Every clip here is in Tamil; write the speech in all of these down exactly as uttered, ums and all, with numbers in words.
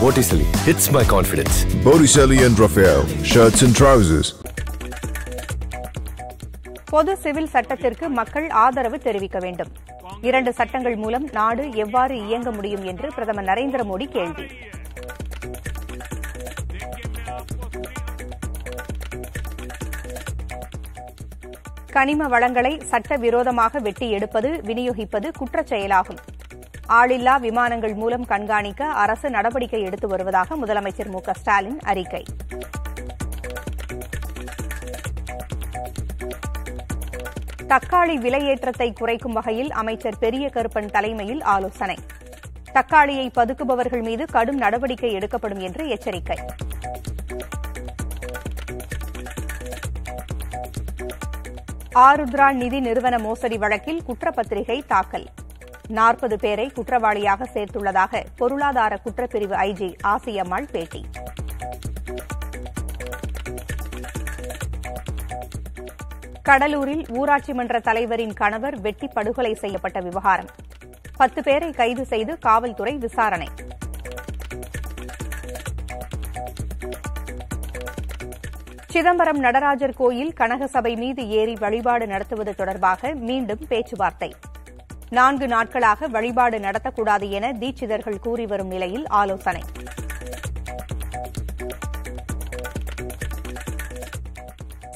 Botticelli hits my confidence. Botticelli and Raphael, shirts and trousers. பொது சிவில் சட்டத்திற்கு மக்கள் ஆதரவு தெரிவிக்க வேண்டும். இரண்டு சட்டங்கள் மூலம் நாடு எவ்வாறு இயங்க முடியும் என்று பிரதமர் நரேந்திர மோடி கேள்வி. கனிம வளங்களை சட்டவிரோதமாக வெட்டி எடுப்பது, விநியோகிப்பது குற்றச்செயலாகும். ஆளில்லா விமானங்கள் மூலம் கண்காணிக்க அரசு நடவடிக்கை எடுத்து வருவதாக முதலமைச்சர் மு க ஸ்டாலின் அறிக்கை. தக்காளி விலையேற்றத்தை குறைக்கும் வகையில் அமைச்சர் பெரிய கருப்பன் தலைமையில் ஆலோசனை. தக்காளியை பதுக்குபவர்கள் மீது கடும் நடவடிக்கை எடுக்கப்படும் என்று எச்சரிக்கை. ஆருத்ரா நிதி நிறுவன மோசடி வழக்கில் குற்றப்பத்திரிகை தாக்கல். நாற்பது பேரை குற்றவாளியாக சேர்த்துள்ளதாக பொருளாதார குற்றப்பிரிவு ஐ ஜி ஆசியம்மாள் பேட்டி. கடலூரில் ஊராட்சி மன்ற தலைவரின் கணவர் வெட்டி படுகொலை செய்யப்பட்ட விவகாரம். பத்து பேரை கைது செய்து காவல்துறை விசாரணை. சிதம்பரம் நடராஜர் கோயில் கனகசபை மீது ஏறி வழிபாடு நடத்துவது தொடர்பாக மீண்டும் பேச்சுவார்த்தை. நான்கு நாட்களாக வழிபாடு நடத்தக்கூடாது என தீட்சிதர்கள் கூறி வரும் நிலையில் ஆலோசனை.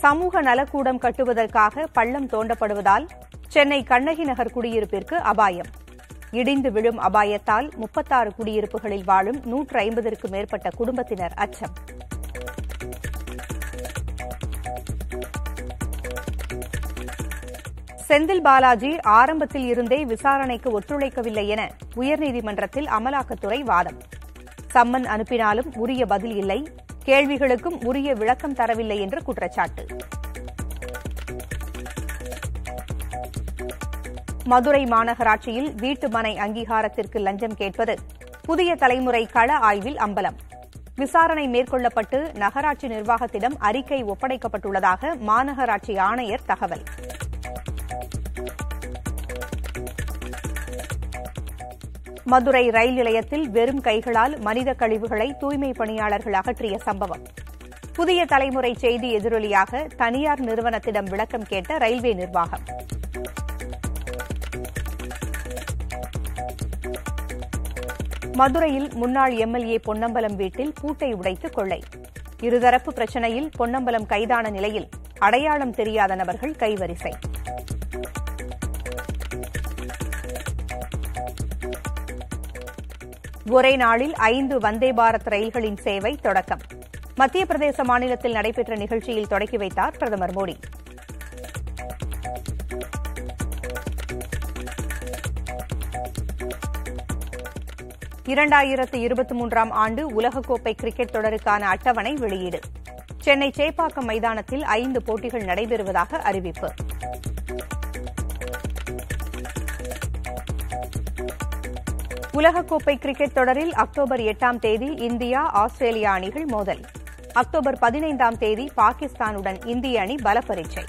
சமூக நலக்கூடம் கட்டுவதற்காக பள்ளம் தோண்டப்படுவதால் சென்னை கண்ணகி நகர் குடியிருப்பிற்கு அபாயம். இடிந்து விழும் அபாயத்தால் முப்பத்தாறு குடியிருப்புகளில் வாழும் நூற்று ஐம்பதற்கு மேற்பட்ட குடும்பத்தினர் அச்சம். செந்தில் பாலாஜி ஆரம்பத்தில் இருந்தே விசாரணைக்கு ஒத்துழைக்கவில்லை என உயர்நீதிமன்றத்தில் அமலாக்கத்துறை வாதம். சம்மன் அனுப்பினாலும் உரிய பதில் இல்லை, கேள்விகளுக்கும் உரிய விளக்கம் தரவில்லை என்று குற்றச்சாட்டு. மதுரை மாநகராட்சியில் வீட்டு மனை அங்கீகாரத்திற்கு லஞ்சம் கேட்பது புதிய தலைமுறை கள ஆய்வில் அம்பலம். விசாரணை மேற்கொள்ளப்பட்டு நகராட்சி நிர்வாகத்திடம் அறிக்கை ஒப்படைக்கப்பட்டுள்ளதாக மாநகராட்சி ஆணையர் தகவல். மதுரை ரயில் நிலையத்தில் வெறும் கைகளால் மனித கழிவுகளை தூய்மை பணியாளர்கள் அகற்றிய சம்பவம். புதிய தலைமுறை செய்தி எதிரொலியாக தனியார் நிறுவனத்திடம் விளக்கம் கேட்ட ரயில்வே நிர்வாகம். மதுரையில் முன்னாள் எம் எல் ஏ பொன்னம்பலம் வீட்டில் பூட்டை உடைத்து கொள்ளை. இருதரப்பு பிரச்சினையில் பொன்னம்பலம் கைதான நிலையில் அடையாளம் தெரியாத நபர்கள் கைவரிசை. ஒரே நாளில் ஐந்து வந்தே பாரத் ரயில்களின் சேவை தொடக்கம். மத்திய பிரதேச மாநிலத்தில் நடைபெற்ற நிகழ்ச்சியில் தொடக்கி வைத்தார் பிரதமர் மோடி. இரண்டாயிரத்து இருபத்தி மூன்றாம் ஆண்டு உலகக்கோப்பை கிரிக்கெட் தொடருக்கான அட்டவணை வெளியீடு. சென்னை சேப்பாக்கம் மைதானத்தில் ஐந்து போட்டிகள் நடைபெறுவதாக அறிவிப்பு. உலகக்கோப்பை கிரிக்கெட் தொடரில் அக்டோபர் எட்டாம் தேதி இந்தியா ஆஸ்திரேலியா அணிகள் மோதல். அக்டோபர் பதினைந்தாம் தேதி பாகிஸ்தானுடன் இந்திய அணி பலப்பரீட்சை.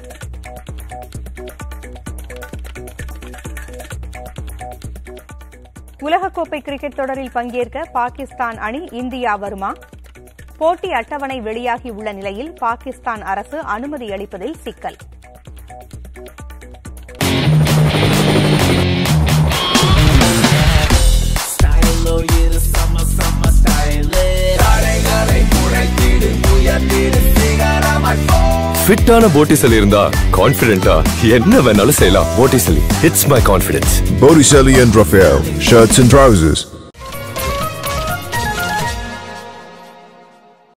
உலகக்கோப்பை கிரிக்கெட் தொடரில் பங்கேற்க பாகிஸ்தான் அணி இந்தியா வருமா? போட்டி அட்டவணை வெளியாகியுள்ள நிலையில் பாகிஸ்தான் அரசு அனுமதி அளிப்பதில் சிக்கல். ஃபிட்டான போட்டிசெல்லி இருந்தா கான்ஃபிடென்ட்டா என்ன வேணாலும் செய்யலாம். போட்டிசெல்லி hits my confidence. Botticelli and Raphael, shirts and trousers.